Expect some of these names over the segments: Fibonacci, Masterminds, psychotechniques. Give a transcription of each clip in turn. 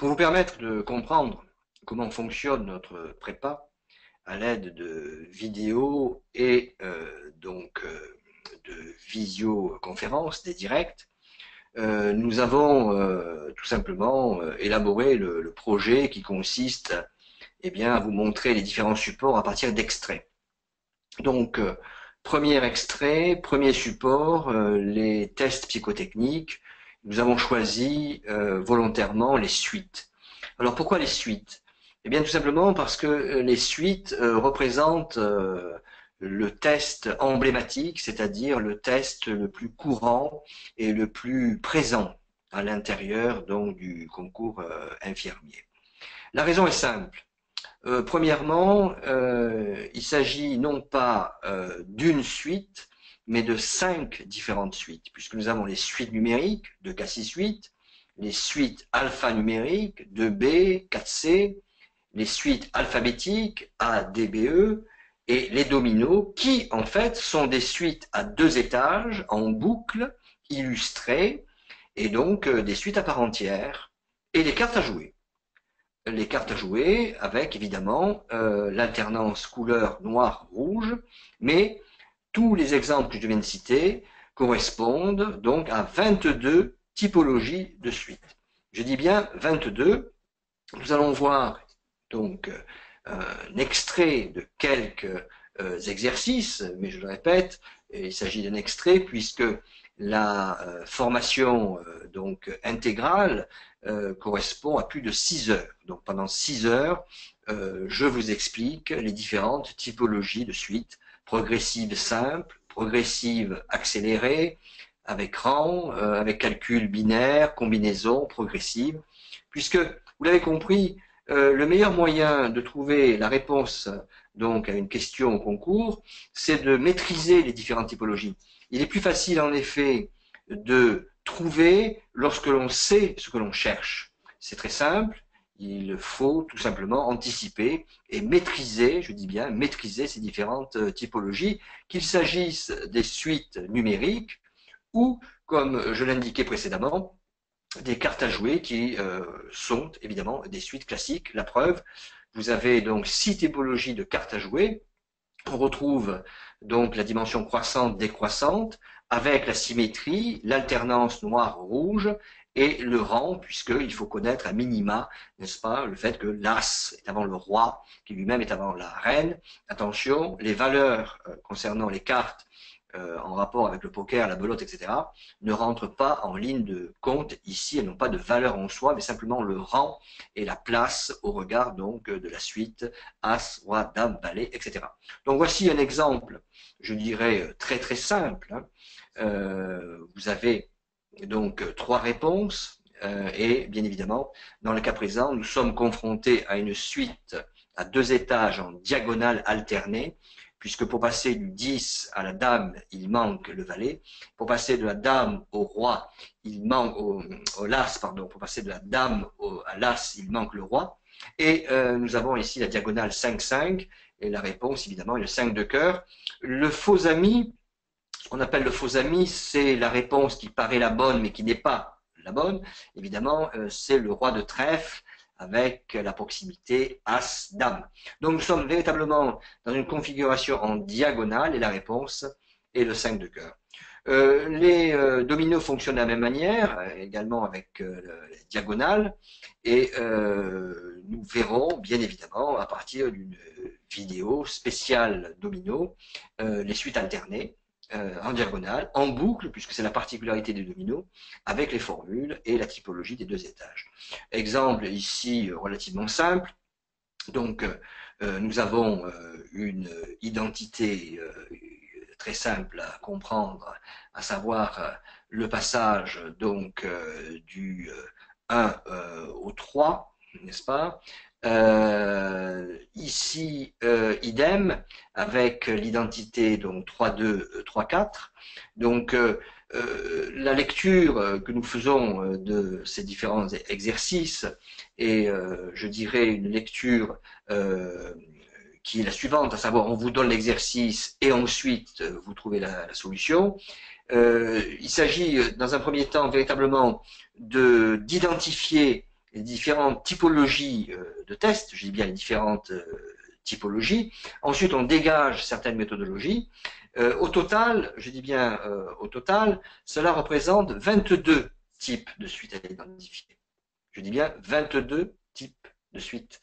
Pour vous permettre de comprendre comment fonctionne notre prépa à l'aide de vidéos et de visioconférences, des directs, nous avons tout simplement élaboré le projet qui consiste à vous montrer les différents supports à partir d'extraits. Donc, premier extrait, premier support, les tests psychotechniques. Nous avons choisi volontairement les suites. Alors, pourquoi les suites? Eh bien, tout simplement parce que les suites représentent le test emblématique, c'est-à-dire le test le plus courant et le plus présent à l'intérieur donc du concours infirmier. La raison est simple. Premièrement, il s'agit non pas d'une suite, mais de 5 différentes suites, puisque nous avons les suites numériques de K6 suite, les suites alphanumériques 2B, 4C, les suites alphabétiques A, D, B, E, et les dominos qui, en fait, sont des suites à 2 étages, en boucle, illustrées, et donc des suites à part entière, et les cartes à jouer. Les cartes à jouer avec, évidemment, l'alternance couleur noir-rouge, mais tous les exemples que je viens de citer correspondent donc à 22 typologies de suites. Je dis bien 22. Nous allons voir donc un extrait de quelques exercices, mais je le répète, il s'agit d'un extrait puisque la formation donc intégrale correspond à plus de 6 heures. Donc pendant 6 heures, je vous explique les différentes typologies de suites, progressive simple, progressive accélérée, avec rang, avec calcul binaire, combinaison progressive, puisque vous l'avez compris, le meilleur moyen de trouver la réponse donc à une question au concours, c'est de maîtriser les différentes typologies. Il est plus facile en effet de trouver lorsque l'on sait ce que l'on cherche. C'est très simple, il faut tout simplement anticiper et maîtriser, je dis bien maîtriser ces différentes typologies, qu'il s'agisse des suites numériques ou, comme je l'indiquais précédemment, des cartes à jouer qui sont évidemment des suites classiques. La preuve, vous avez donc 6 typologies de cartes à jouer. On retrouve donc la dimension croissante-décroissante avec la symétrie, l'alternance noir-rouge et le rang, puisqu'il faut connaître à minima, n'est-ce pas, le fait que l'as est avant le roi, qui lui-même est avant la reine. Attention, les valeurs concernant les cartes en rapport avec le poker, la belote, etc., ne rentrent pas en ligne de compte. Ici, elles n'ont pas de valeur en soi, mais simplement le rang et la place au regard donc de la suite as, roi, dame, valet, etc. Donc voici un exemple, je dirais très très simple. Vous avez donc 3 réponses et bien évidemment, dans le cas présent, nous sommes confrontés à une suite à 2 étages en diagonale alternée, puisque pour passer du 10 à la dame, il manque le valet. Pour passer de la dame au roi, il manque au l'as, pardon. Pour passer de la dame à l'as, il manque le roi. Et nous avons ici la diagonale 5-5. Et la réponse, évidemment, est le 5 de cœur. Le faux ami, ce qu'on appelle le faux ami, c'est la réponse qui paraît la bonne, mais qui n'est pas la bonne. Évidemment, c'est le roi de trèfle, avec la proximité As-Dame. Donc nous sommes véritablement dans une configuration en diagonale et la réponse est le 5 de cœur. Les dominos fonctionnent de la même manière, également avec les diagonales, et nous verrons bien évidemment à partir d'une vidéo spéciale domino les suites alternées en diagonale, en boucle, puisque c'est la particularité des dominos, avec les formules et la typologie des 2 étages. Exemple ici relativement simple, donc nous avons une identité très simple à comprendre, à savoir le passage donc du 1 au 3, n'est-ce pas? Ici, idem, avec l'identité donc 3-2, 3-4. Donc, la lecture que nous faisons de ces différents exercices est, je dirais, une lecture qui est la suivante, à savoir, on vous donne l'exercice et ensuite vous trouvez la solution. Il s'agit, dans un premier temps, véritablement d'identifier les différentes typologies de tests, je dis bien les différentes typologies, ensuite on dégage certaines méthodologies, au total, je dis bien au total, cela représente 22 types de suites à identifier. Je dis bien 22 types de suites.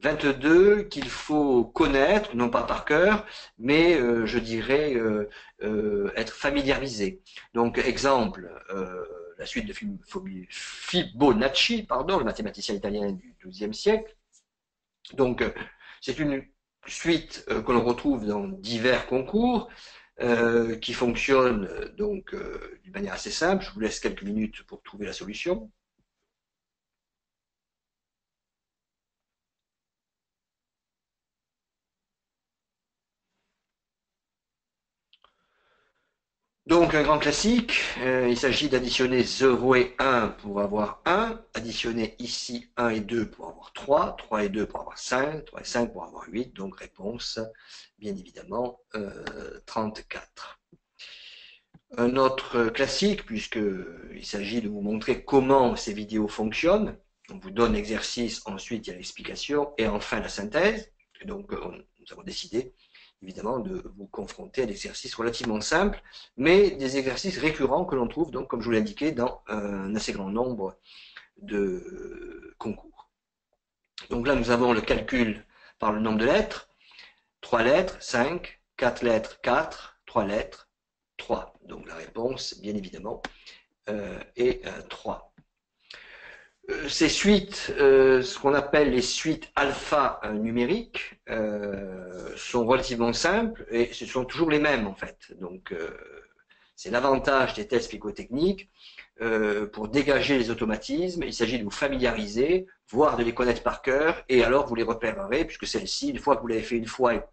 22 qu'il faut connaître, non pas par cœur, mais je dirais être familiarisé. Donc exemple, la suite de Fibonacci, pardon, le mathématicien italien du XIIe siècle. Donc c'est une suite que l'on retrouve dans divers concours qui fonctionne donc d'une manière assez simple. Je vous laisse quelques minutes pour trouver la solution. Donc un grand classique, il s'agit d'additionner 0 et 1 pour avoir 1, additionner ici 1 et 2 pour avoir 3, 3 et 2 pour avoir 5, 3 et 5 pour avoir 8, donc réponse bien évidemment 34. Un autre classique, puisqu'il s'agit de vous montrer comment ces vidéos fonctionnent, on vous donne l'exercice, ensuite il y a l'explication et enfin la synthèse, et donc nous avons décidé évidemment de vous confronter à des exercices relativement simples, mais des exercices récurrents que l'on trouve, donc comme je vous l'ai indiqué, dans un assez grand nombre de concours. Donc là, nous avons le calcul par le nombre de lettres, 3 lettres, 5, 4 lettres, 4, 3 lettres, 3. Donc la réponse, bien évidemment, est 3. Ces suites, ce qu'on appelle les suites alpha numériques, sont relativement simples et ce sont toujours les mêmes en fait. Donc c'est l'avantage des tests psychotechniques pour dégager les automatismes. Il s'agit de vous familiariser, voire de les connaître par cœur, et alors vous les repérerez, puisque celle-ci, une fois que vous l'avez fait une fois et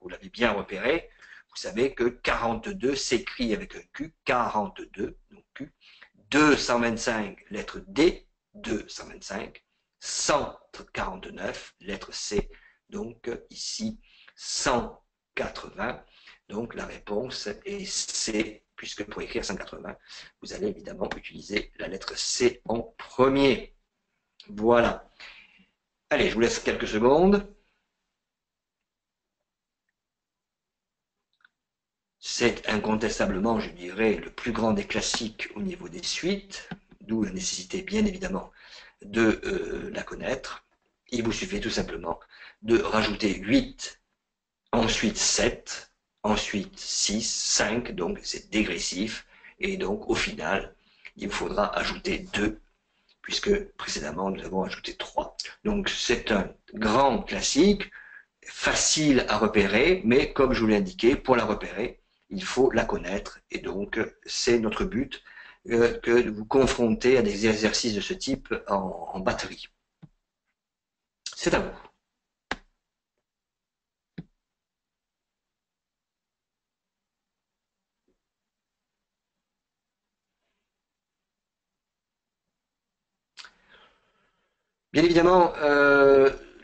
vous l'avez bien repéré, vous savez que 42 s'écrit avec un Q, 42, donc Q. 225, lettre D, 225, 149, lettre C, donc ici 180, donc la réponse est C, puisque pour écrire 180, vous allez évidemment utiliser la lettre C en premier. Voilà. Allez, je vous laisse quelques secondes. C'est incontestablement, je dirais, le plus grand des classiques au niveau des suites, d'où la nécessité, bien évidemment, de la connaître. Il vous suffit tout simplement de rajouter 8, ensuite 7, ensuite 6, 5, donc c'est dégressif, et donc au final, il vous faudra ajouter 2, puisque précédemment, nous avons ajouté 3. Donc c'est un grand classique, facile à repérer, mais comme je vous l'ai indiqué, pour la repérer, il faut la connaître, et donc c'est notre but que de vous confronter à des exercices de ce type en batterie. C'est à vous. Bien évidemment,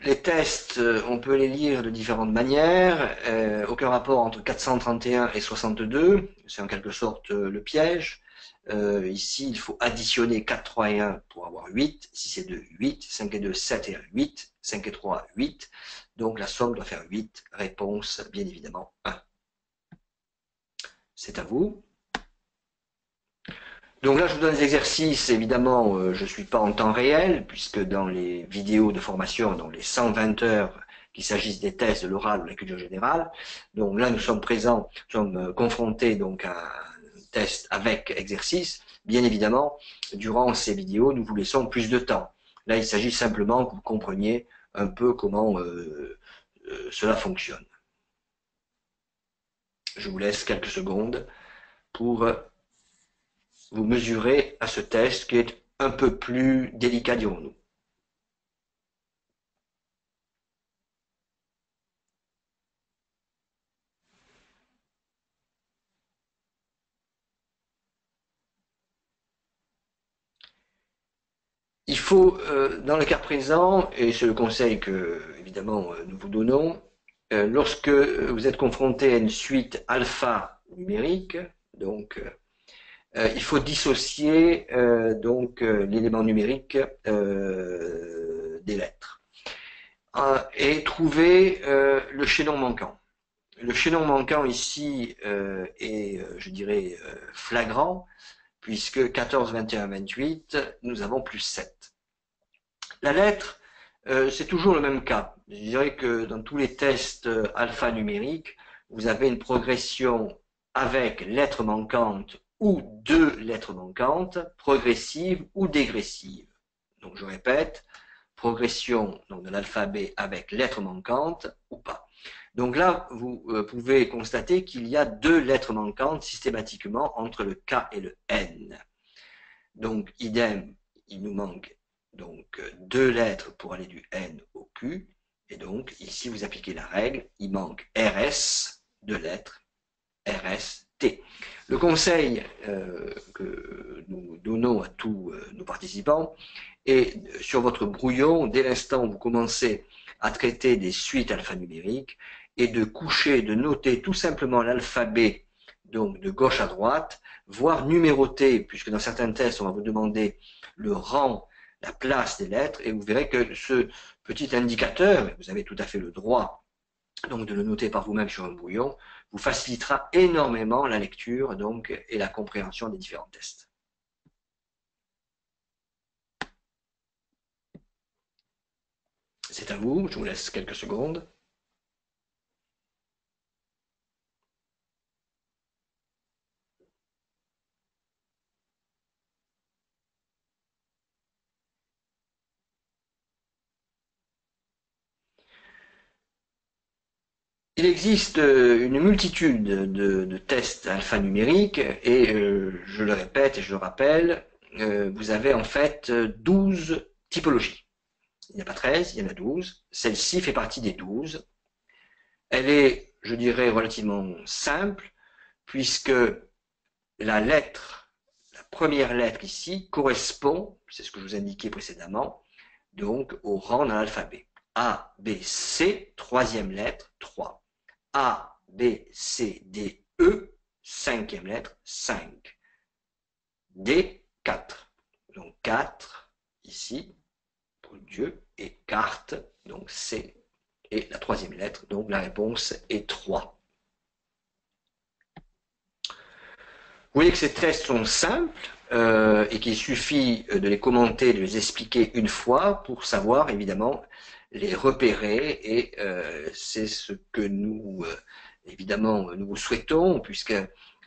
les tests, on peut les lire de différentes manières, aucun rapport entre 431 et 62, c'est en quelque sorte le piège. Ici, il faut additionner 4, 3 et 1 pour avoir 8, 6 et 2, 8, 5 et 2, 7 et 1, 8, 5 et 3, 8. Donc la somme doit faire 8, réponse bien évidemment 1. C'est à vous. Donc là, je vous donne des exercices, évidemment, je ne suis pas en temps réel, puisque dans les vidéos de formation, dans les 120 heures, qu'il s'agisse des tests, de l'oral ou de la culture générale, donc là, nous sommes présents, nous sommes confrontés donc à un test avec exercice. Bien évidemment, durant ces vidéos, nous vous laissons plus de temps. Là, il s'agit simplement que vous compreniez un peu comment cela fonctionne. Je vous laisse quelques secondes pour vous mesurez à ce test qui est un peu plus délicat, dirons-nous. Il faut, dans le cas présent, et c'est le conseil que, évidemment, nous vous donnons, lorsque vous êtes confronté à une suite alpha numérique, donc Il faut dissocier l'élément numérique des lettres et trouver le chaînon manquant. Le chaînon manquant ici est, je dirais, flagrant, puisque 14, 21, 28, nous avons plus 7. La lettre, c'est toujours le même cas. Je dirais que dans tous les tests alphanumériques, vous avez une progression avec lettre manquante ou deux lettres manquantes, progressive ou dégressive. Donc je répète, progression donc, de l'alphabet avec lettre manquante ou pas. Donc là, vous pouvez constater qu'il y a deux lettres manquantes systématiquement entre le K et le N. Donc idem, il nous manque donc deux lettres pour aller du N au Q. Et donc ici, vous appliquez la règle, il manque RS, deux lettres, RST. Le conseil que nous donnons à tous nos participants est sur votre brouillon, dès l'instant où vous commencez à traiter des suites alphanumériques, et de coucher, de noter tout simplement l'alphabet, donc de gauche à droite, voire numéroter, puisque dans certains tests, on va vous demander le rang, la place des lettres, et vous verrez que ce petit indicateur, vous avez tout à fait le droit donc de le noter par vous-même sur un brouillon, vous facilitera énormément la lecture donc, et la compréhension des différents tests. C'est à vous, je vous laisse quelques secondes. Il existe une multitude de tests alphanumériques et je le répète et je le rappelle, vous avez en fait 12 typologies. Il n'y a pas 13, il y en a 12. Celle-ci fait partie des 12. Elle est, je dirais, relativement simple, puisque la lettre, la première lettre ici, correspond, c'est ce que je vous indiquais précédemment, donc au rang dans l'alphabet. A, B, C, troisième lettre, 3. A, B, C, D, E, cinquième lettre, 5. D, 4. Donc 4, ici. Dieu et carte, donc C, et la troisième lettre, donc la réponse est 3. Vous voyez que ces tests sont simples et qu'il suffit de les commenter, de les expliquer une fois pour savoir évidemment les repérer et c'est ce que nous évidemment nous vous souhaitons puisque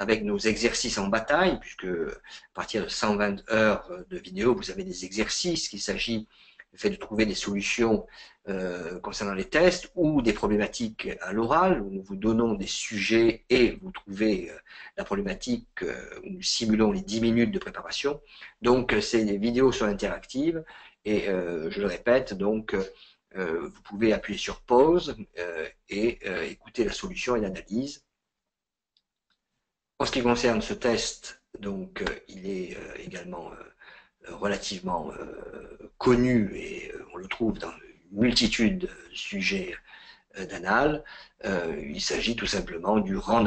avec nos exercices en bataille, puisque à partir de 120 heures de vidéo vous avez des exercices qu'il s'agit le fait de trouver des solutions concernant les tests ou des problématiques à l'oral, où nous vous donnons des sujets et vous trouvez la problématique où nous simulons les 10 minutes de préparation. Donc, ces vidéos sont interactives et je le répète, donc vous pouvez appuyer sur pause et écouter la solution et l'analyse. En ce qui concerne ce test, donc il est également relativement connu et on le trouve dans une multitude de sujets d'anal. Il s'agit tout simplement du rang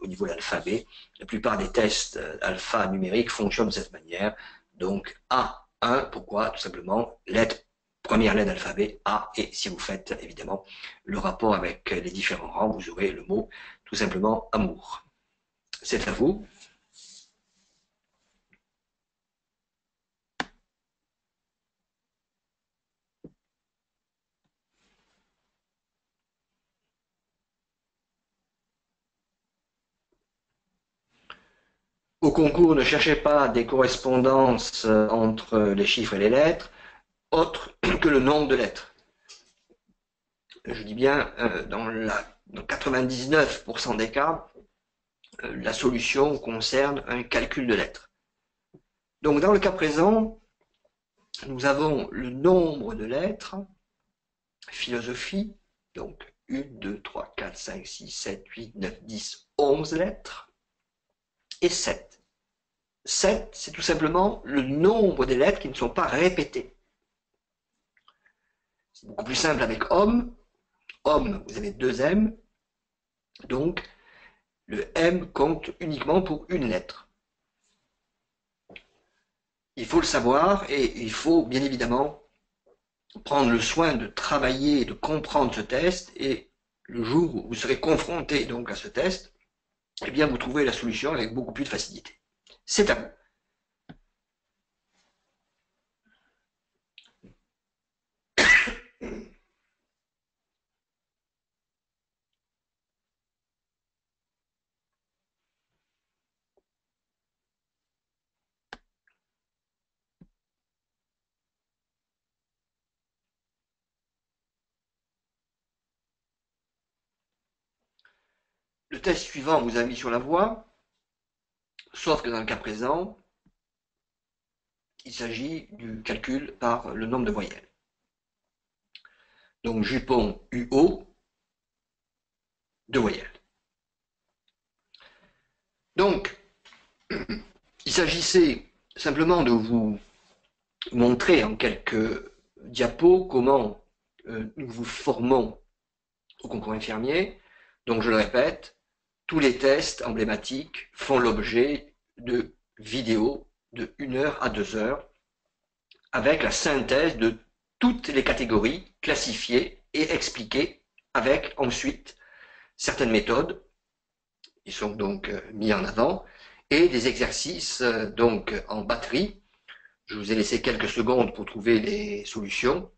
au niveau de l'alphabet. La plupart des tests alpha numériques fonctionnent de cette manière. Donc A1, pourquoi? Tout simplement, lettre, première lettre d'alphabet, A, et si vous faites évidemment le rapport avec les différents rangs, vous aurez le mot tout simplement amour. C'est à vous. Au concours, ne cherchez pas des correspondances entre les chiffres et les lettres, autre que le nombre de lettres. Je dis bien, dans 99% des cas, la solution concerne un calcul de lettres. Donc, dans le cas présent, nous avons le nombre de lettres, philosophie, donc 1, 2, 3, 4, 5, 6, 7, 8, 9, 10, 11 lettres. Et 7. 7, c'est tout simplement le nombre des lettres qui ne sont pas répétées. C'est beaucoup plus simple avec homme. Homme, vous avez 2 M. Donc, le M compte uniquement pour une lettre. il faut le savoir et il faut bien évidemment prendre le soin de travailler et de comprendre ce test, et le jour où vous serez confronté donc à ce test, eh bien vous trouverez la solution avec beaucoup plus de facilité. C'est à vous. Le test suivant vous a mis sur la voie, sauf que dans le cas présent, il s'agit du calcul par le nombre de voyelles. Donc jupon UO, 2 voyelles. Donc, il s'agissait simplement de vous montrer en quelques diapos comment nous vous formons au concours infirmier. Donc je le répète, tous les tests emblématiques font l'objet de vidéos de 1 heure à 2 heures avec la synthèse de toutes les catégories classifiées et expliquées avec ensuite certaines méthodes qui sont donc mises en avant et des exercices donc en batterie. Je vous ai laissé quelques secondes pour trouver les solutions.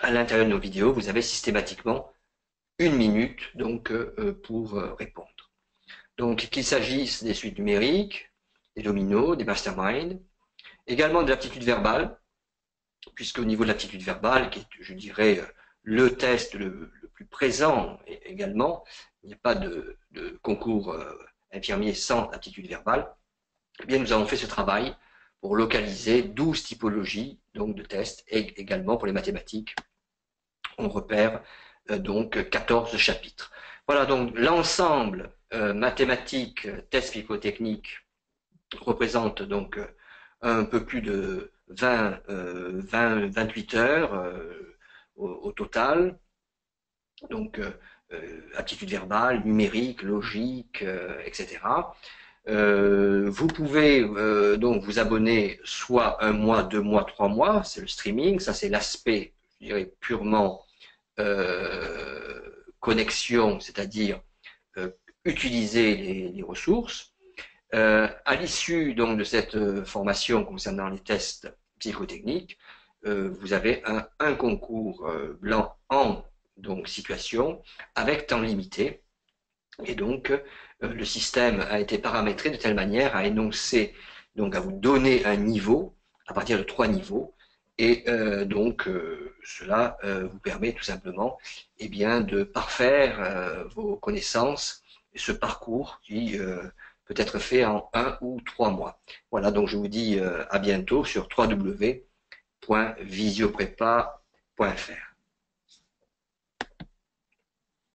À l'intérieur de nos vidéos, vous avez systématiquement 1 minute donc pour répondre. Donc, qu'il s'agisse des suites numériques, des dominos, des masterminds, également de l'aptitude verbale, puisque au niveau de l'aptitude verbale, qui est, je dirais, le test le plus présent également, il n'y a pas de concours infirmier sans aptitude verbale, eh bien, nous avons fait ce travail pour localiser 12 typologies donc, de tests, et également pour les mathématiques, on repère donc 14 chapitres. Voilà, donc l'ensemble mathématiques, tests physico-techniques représentent donc un peu plus de 28 heures au total. Donc aptitude verbale, numérique, logique, etc. Vous pouvez donc vous abonner soit 1 mois, 2 mois, 3 mois, c'est le streaming, ça c'est l'aspect, je dirais, purement connexion, c'est-à-dire utiliser les ressources. À l'issue donc de cette formation concernant les tests psychotechniques, vous avez un concours blanc en donc situation avec temps limité, et donc le système a été paramétré de telle manière à énoncer donc à vous donner un niveau à partir de 3 niveaux, et donc cela vous permet tout simplement eh bien de parfaire vos connaissances. Ce parcours qui peut être fait en 1 ou 3 mois. Voilà, donc je vous dis à bientôt sur www.visioprepa.fr.